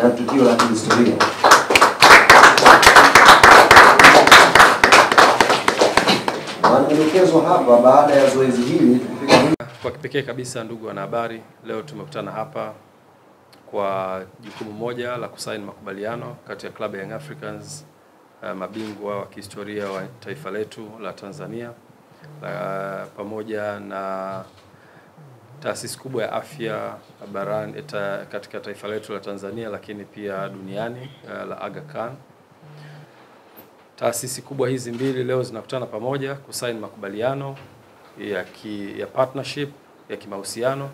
La tutiwa ya kihistoria. Wanaelekezwa hapa baada ya zoezi hili. Kwa kipekee kabisa ndugu wanahabari, leo tumekutana hapa kwa jukumu moja la kusaini makubaliano kati ya klabu ya Young Africans, mabingwa wa kihistoria wa taifa letu la Tanzania, pamoja na taasisi kubwa ya afya barani katika taifa letu la Tanzania, lakini pia duniani, la Aga Khan. Taasisi kubwa hizi mbili leo zinakutana pamoja kusaini makubaliano ya partnership, ya kimahusiano.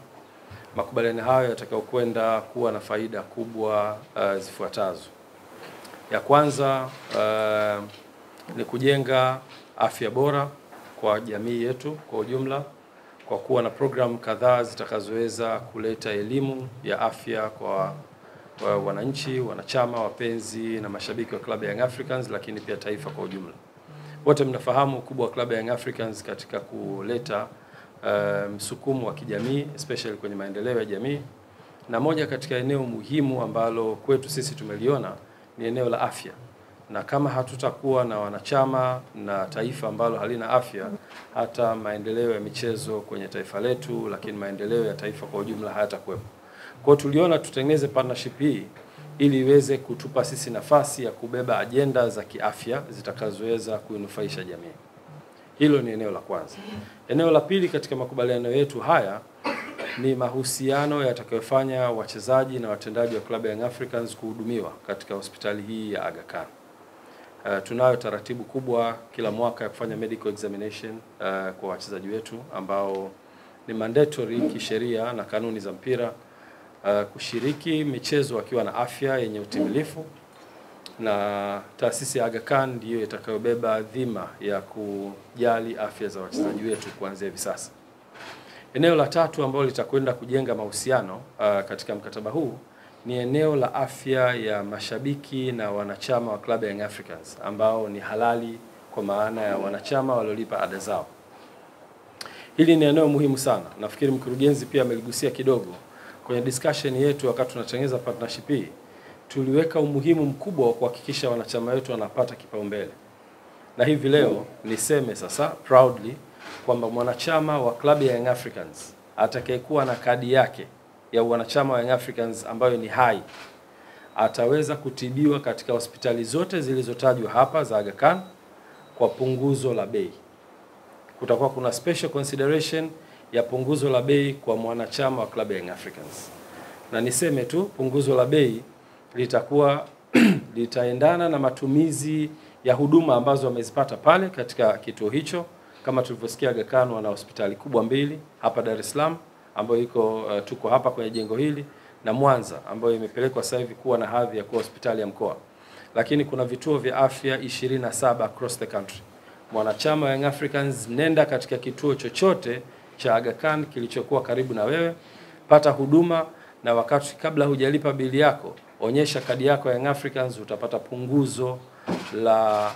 Makubaliano hayo yatakayokwenda kuwa na faida kubwa zifuatazo. Ya kwanza ni kujenga afya bora kwa jamii yetu kwa ujumla, kwa kuwa na programu kadhaa zitakazoweza kuleta elimu ya afya kwa wananchi, wanachama, wapenzi na mashabiki wa klabu ya Young Africans, lakini pia taifa kwa ujumla. Wote mnafahamu ukubwa wa klabu ya Young Africans katika kuleta msukumo wa kijamii, especially kwenye maendeleo ya jamii. Na moja katika eneo muhimu ambalo kwetu sisi tumeliona ni eneo la afya. Na kama hatutakuwa na wanachama na taifa ambalo halina afya, hata maendeleo ya michezo kwenye taifa letu, lakini maendeleo ya taifa kwa ujumla hayatakuwepo. Kwa tuliona tutengeneze partnership hii ili iweze kutupa sisi nafasi ya kubeba ajenda za kiafya zitakazoweza kuinufaisha jamii. Hilo ni eneo la kwanza. Eneo la pili katika makubaliano yetu haya ni mahusiano yatakayofanya wachezaji na watendaji wa klabu ya Young Africans kuhudumiwa katika hospitali hii ya Aga Khan. Tunayo taratibu kubwa kila mwaka ya kufanya medical examination kwa wachezaji wetu, ambao ni mandatory kisheria na kanuni za mpira, kushiriki michezo wakiwa na afya yenye utimilifu. Na taasisi ya Aga Khan ndiyo itakayobeba dhima ya kujali afya za wachezaji wetu kuanzia hivi sasa. Eneo la tatu ambalo litakwenda kujenga mahusiano katika mkataba huu ni eneo la afya ya mashabiki na wanachama wa klabu ya Young Africans, ambao ni halali kwa maana ya wanachama waliolipa ada zao. Hili ni eneo muhimu sana. Nafikiri mkurugenzi pia ameligusia kidogo kwenye discussion yetu wakati tunatengeneza partnership hii. Tuliweka umuhimu mkubwa wa kuhakikisha wanachama wetu wanapata kipaumbele. Na hivi leo niseme sasa proudly kwamba mwanachama wa klabu ya Young Africans atakayekuwa na kadi yake ya wanachama wa Young Africans ambayo ni hai ataweza kutibiwa katika hospitali zote zilizotajwa hapa za Aga Khan kwa punguzo la bei. Kutakuwa kuna special consideration ya punguzo la bei kwa mwanachama wa klabu ya Young Africans. Na niseme tu, punguzo la bei litakuwa litaendana na matumizi ya huduma ambazo wamezipata pale katika kituo hicho. Kama tulivyosikia, Aga Khan wana hospitali kubwa mbili hapa Dar es Salaam ambayo iko tuko hapa kwenye jengo hili, na Mwanza ambayo imepelekwa sasa hivi kuwa na hadhi ya kuwa hospitali ya mkoa. Lakini kuna vituo vya afya 27 across the country. Mwanachama wa Young Africans, nenda katika kituo chochote cha Aga Khan kilichokuwa karibu na wewe, pata huduma, na wakati kabla hujalipa bili yako onyesha kadi yako ya Young Africans, utapata punguzo la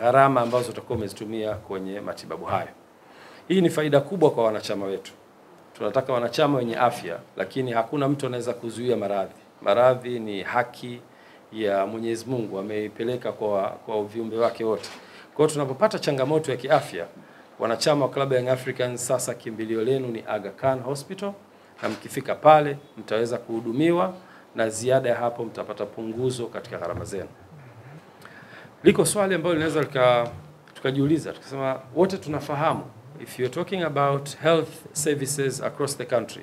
gharama ambazo utakuwa umezitumia kwenye matibabu hayo. Hii ni faida kubwa kwa wanachama wetu. Tunataka wanachama wenye afya, lakini hakuna mtu anaweza kuzuia maradhi. Maradhi ni haki ya Mwenyezi Mungu, ameipeleka kwa viumbe wake wote. Kwa hiyo tunapopata changamoto ya kiafya, wanachama wa klabu ya Young Africans, sasa kimbilio lenu ni Aga Khan Hospital, na mkifika pale mtaweza kuhudumiwa, na ziada ya hapo mtapata punguzo katika gharama zenu. Liko swali ambalo linaweza tukajiuliza, tukasema wote tunafahamu, if you're talking about health services across the country,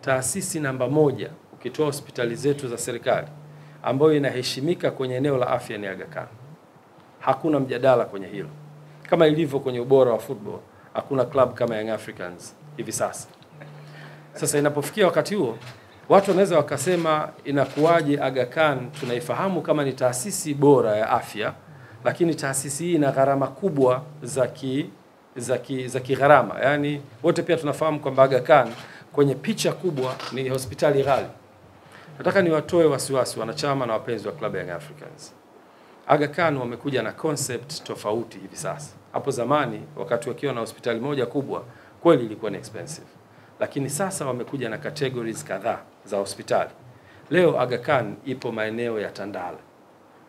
taasisi namba moja ukitoa hospitali zetu za serikali ambayo inaheshimika kwenye eneo la afya ni Aga Khan. Hakuna mjadala kwenye hilo. Kama ilivyo kwenye ubora wa football, hakuna club kama Young Africans hivi sasa. Sasa inapofikia wakati huo, watu wanaweza wakasema inakuwaje Aga Khan tunaifahamu kama ni taasisi bora ya afya, lakini taasisi hii ina gharama kubwa za gharama. Yani wote pia tunafahamu kwamba Aga Khan kwenye picha kubwa ni hospitali ghali. Nataka niwatoe wasiwasi wanachama na wapenzi wa klabu ya Young Africans. Aga Khan wamekuja na concept tofauti hivi sasa. Hapo zamani wakati wakiwa na hospitali moja kubwa kweli ilikuwa ni expensive. Lakini sasa wamekuja na categories kadhaa za hospitali. Leo Aga Khan ipo maeneo ya Tandale.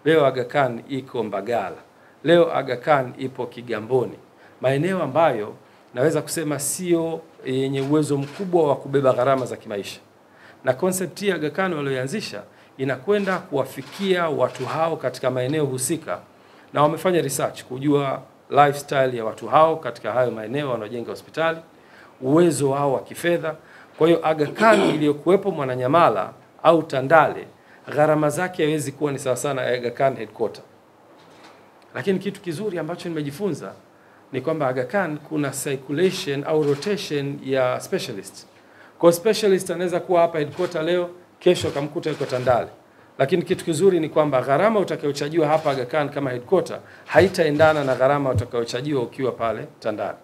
Leo Aga Khan iko Mbagala. Leo Aga Khan ipo Kigamboni. Maeneo ambayo naweza kusema sio yenye uwezo mkubwa wa kubeba gharama za kimaisha. Na concept ya Aga Khan walioanzisha inakwenda kuwafikia watu hao katika maeneo husika, na wamefanya research kujua lifestyle ya watu hao katika hayo maeneo wanaojenga hospitali, uwezo wao wa kifedha. Kwa hiyo Aga Khan iliyokuwepo Mwananyamala au Tandale gharama zake haiwezi kuwa ni sawa sana Aga Khan headquarter. Lakini kitu kizuri ambacho nimejifunza ni kwamba Aga Khan kuna circulation au rotation ya specialist. Kwa specialist anaweza kuwa hapa headquarter leo, kesho kamkuta yuko Tandale. Lakini kitu kizuri ni kwamba gharama utakayochajiwa hapa Aga Khan kama headquarter haitaendana na gharama utakayochajiwa ukiwa pale Tandale.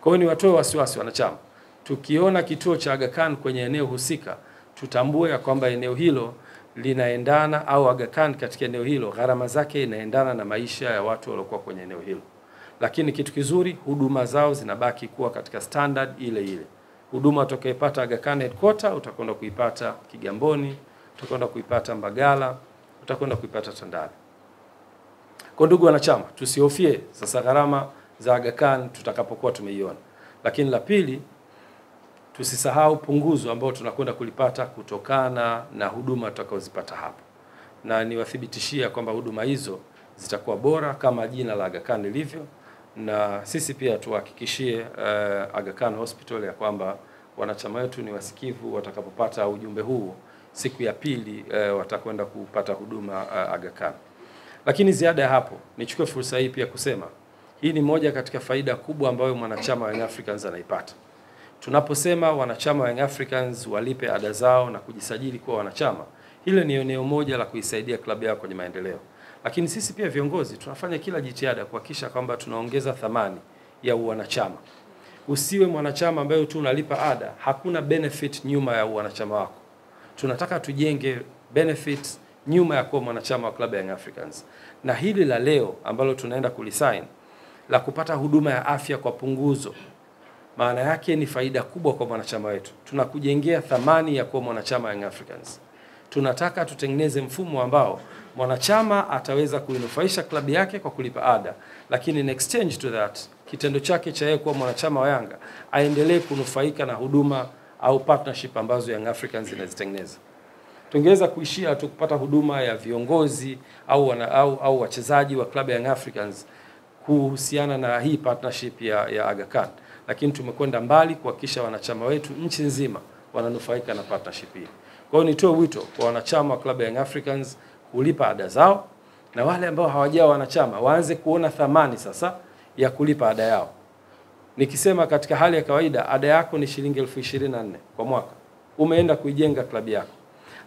Kwa hiyo ni watoe wasiwasi wanachama. Tukiona kituo cha Aga Khan kwenye eneo husika, tutambue kwamba eneo hilo linaendana au Aga Khan katika eneo hilo gharama zake inaendana na maisha ya watu waliokuwa kwenye eneo hilo. Lakini kitu kizuri, huduma zao zinabaki kuwa katika standard ile ile. Huduma utakayopata Aga Khan headquarter utakwenda kuipata Kigamboni, utakwenda kuipata Mbagala, utakwenda kuipata Tandale. Kwa ndugu wanachama, tusihofie sasa gharama za Aga Khan tutakapokuwa tumeiona. Lakini la pili, tusisahau punguzo ambao tunakwenda kulipata kutokana na huduma tutakazozipata hapo. Na niwathibitishia kwamba huduma hizo zitakuwa bora kama jina la Aga Khan lilivyo, na sisi pia tuhakikishie Aga Khan Hospital ya kwamba wanachama wetu ni wasikivu. Watakapopata ujumbe huu siku ya pili watakwenda kupata huduma Aga Khan. Lakini ziada ya hapo, nichukue fursa hii pia kusema hii ni moja katika faida kubwa ambayo mwanachama wa Young Africans anaipata. Tunaposema wanachama wa Young Africans walipe ada zao na kujisajili kuwa wanachama, hilo ni eneo moja la kuisaidia klabu yao kwenye maendeleo. Lakini sisi pia viongozi tunafanya kila jitihada kuhakikisha kwamba tunaongeza thamani ya uwanachama. Usiwe mwanachama ambaye tu unalipa ada, hakuna benefit nyuma ya uwanachama wako. Tunataka tujenge benefits nyuma ya kuwa mwanachama wa klabu ya Young Africans. Na hili la leo ambalo tunaenda kulisign la kupata huduma ya afya kwa punguzo, maana yake ni faida kubwa kwa mwanachama wetu. Tunakujengea thamani ya kuwa mwanachama wa Young Africans. Tunataka tutengeneze mfumo ambao mwanachama ataweza kuinufaisha klabu yake kwa kulipa ada, lakini in exchange to that, kitendo chake cha yeye kuwa mwanachama wa Yanga aendelee kunufaika na huduma au partnership ambazo Young Africans inazitengeneza. Tungeweza kuishia tu kupata huduma ya viongozi au wachezaji wa klabu ya Young Africans kuhusiana na hii partnership ya Aga Khan, lakini tumekwenda mbali kuhakikisha wanachama wetu nchi nzima wananufaika na partnership hii. Kwa hiyo nitoe wito kwa wanachama wa klabu ya Young Africans kulipa ada zao, na wale ambao hawajawa wanachama waanze kuona thamani sasa ya kulipa ada yao. Nikisema katika hali ya kawaida ada yako ni shilingi 24,000 kwa mwaka, umeenda kuijenga klabu yako.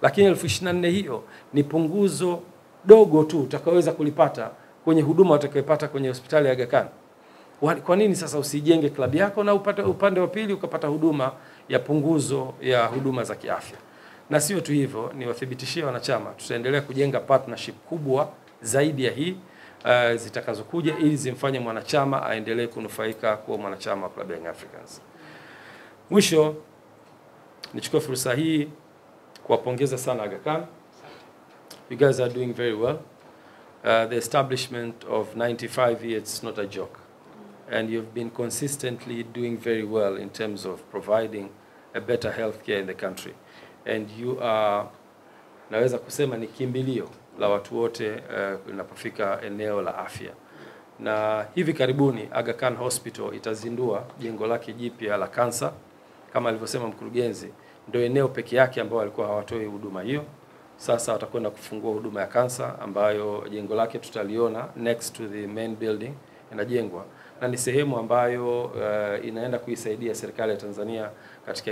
Lakini 24,000 hiyo ni punguzo dogo tu utakaweza kulipata kwenye huduma utakayopata kwenye hospitali ya Aga Khan. Kwa nini sasa usijenge klabu yako na upate upande wa pili ukapata huduma ya punguzo ya huduma za kiafya? Na sio tu hivyo, niwathibitishie wanachama tutaendelea kujenga partnership kubwa zaidi ya hii zitakazokuja ili zimfanye mwanachama aendelee kunufaika kuwa mwanachama wa klabu ya Young Africans. Mwisho, nichukue fursa hii kuwapongeza sana Aga Khan. You guys are doing very well. The establishment of 95 years is not a joke. And you've been consistently doing very well in terms of providing a better healthcare in the country. And you are, naweza kusema ni kimbilio la watu wote linapofika eneo la afya. Na hivi karibuni Aga Khan Hospital itazindua jengo lake jipya la kansa. Kama alivyosema mkurugenzi, ndio eneo pekee yake ambao alikuwa hawatoi huduma hiyo. Sasa watakwenda kufungua huduma ya kansa ambayo jengo lake tutaliona next to the main building inajengwa. Na ni sehemu ambayo inaenda kuisaidia serikali ya Tanzania katika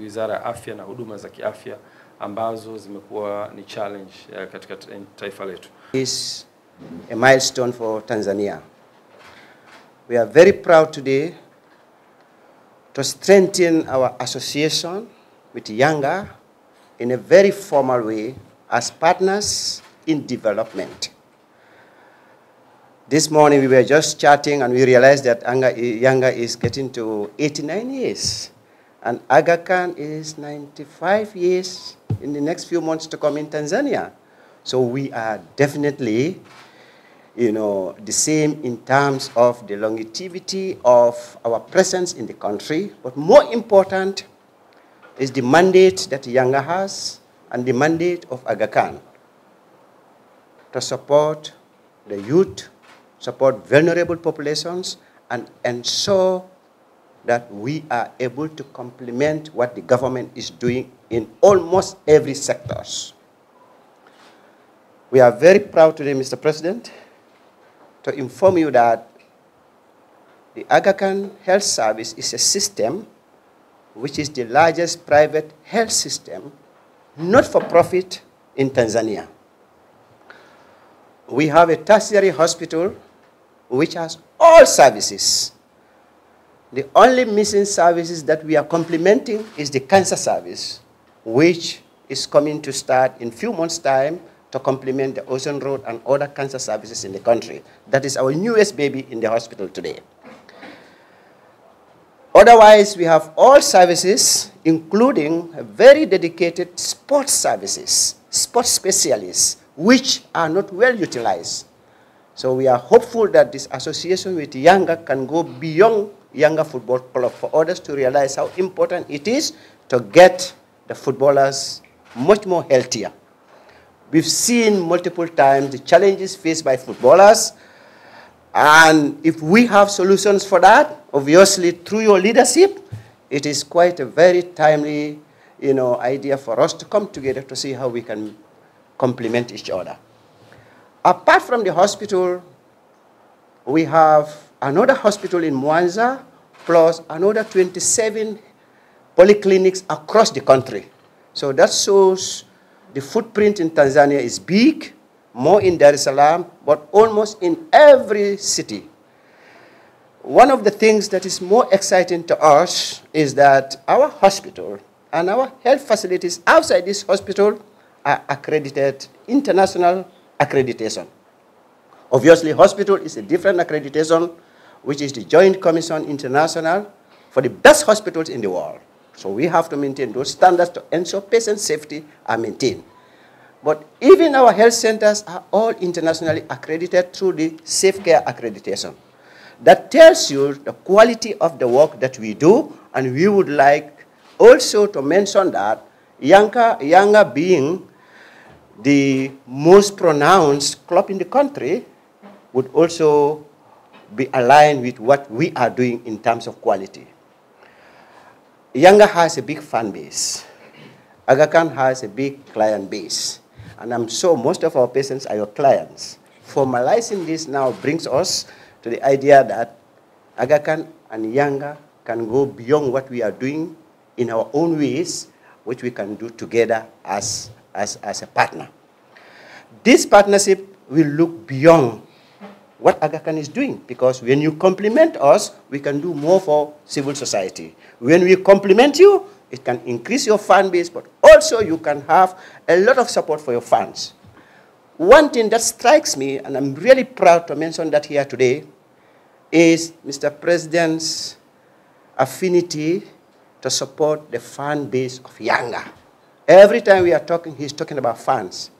wizara ya afya na huduma za kiafya ambazo zimekuwa ni challenge katika taifa letu. It's a milestone for Tanzania. We are very proud today to strengthen our association with Yanga in a very formal way as partners in development. This morning we were just chatting and we realized that Yanga is getting to 89 years. And Aga Khan is 95 years in the next few months to come in Tanzania. So we are definitely, you know, the same in terms of the longevity of our presence in the country. But more important is the mandate that Yanga has and the mandate of Aga Khan to support the youth, support vulnerable populations, and ensure that we are able to complement what the government is doing in almost every sector. We are very proud today, Mr. President, to inform you that the Aga Khan Health Service is a system which is the largest private health system, not for profit, in Tanzania. We have a tertiary hospital which has all services. The only missing services that we are complementing is the cancer service, which is coming to start in a few months' time to complement the Ocean Road and other cancer services in the country. That is our newest baby in the hospital today. Otherwise, we have all services, including very dedicated sports services, sports specialists, which are not well utilized. So we are hopeful that this association with Yanga can go beyond Yanga Football Club for others to realize how important it is to get the footballers much more healthier. We've seen multiple times the challenges faced by footballers, and if we have solutions for that, obviously through your leadership, it is quite a very timely, you know, idea for us to come together to see how we can complement each other. Apart from the hospital, we have another hospital in Mwanza, plus another 27 polyclinics across the country. So that shows the footprint in Tanzania is big, more in Dar es Salaam, but almost in every city. One of the things that is more exciting to us is that our hospital and our health facilities outside this hospital are accredited, international accreditation. Obviously, hospital is a different accreditation, which is the Joint Commission International for the best hospitals in the world. So we have to maintain those standards to ensure patient safety are maintained. But even our health centers are all internationally accredited through the Safe Care accreditation. That tells you the quality of the work that we do, and we would like also to mention that Yanga being the most pronounced club in the country would also be aligned with what we are doing in terms of quality. Yanga has a big fan base. Aga Khan has a big client base. And I'm sure most of our patients are your clients. Formalizing this now brings us to the idea that Aga Khan and Yanga can go beyond what we are doing in our own ways, which we can do together as a partner. This partnership will look beyond what Aga Khan is doing, because when you complement us, we can do more for civil society. When we complement you, it can increase your fan base, but also you can have a lot of support for your fans. One thing that strikes me, and I'm really proud to mention that here today, is Mr. President's affinity to support the fan base of Yanga. Every time we are talking, he's talking about fans.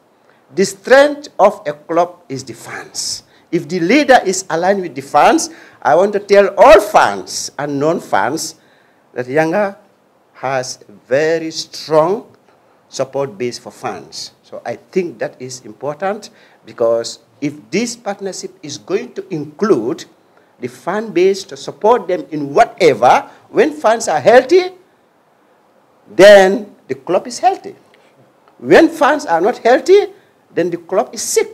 The strength of a club is the fans. If the leader is aligned with the fans, I want to tell all fans and non-fans that Yanga has a very strong support base for fans. So I think that is important, because if this partnership is going to include the fan base to support them in whatever, when fans are healthy, then the club is healthy. When fans are not healthy, then the club is sick.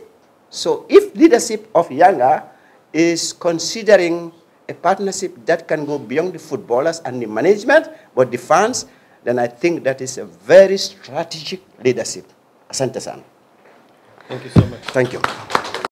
So if leadership of Yanga is considering a partnership that can go beyond the footballers and the management, but the fans, then I think that is a very strategic leadership. Asante sana. Thank you so much. Thank you.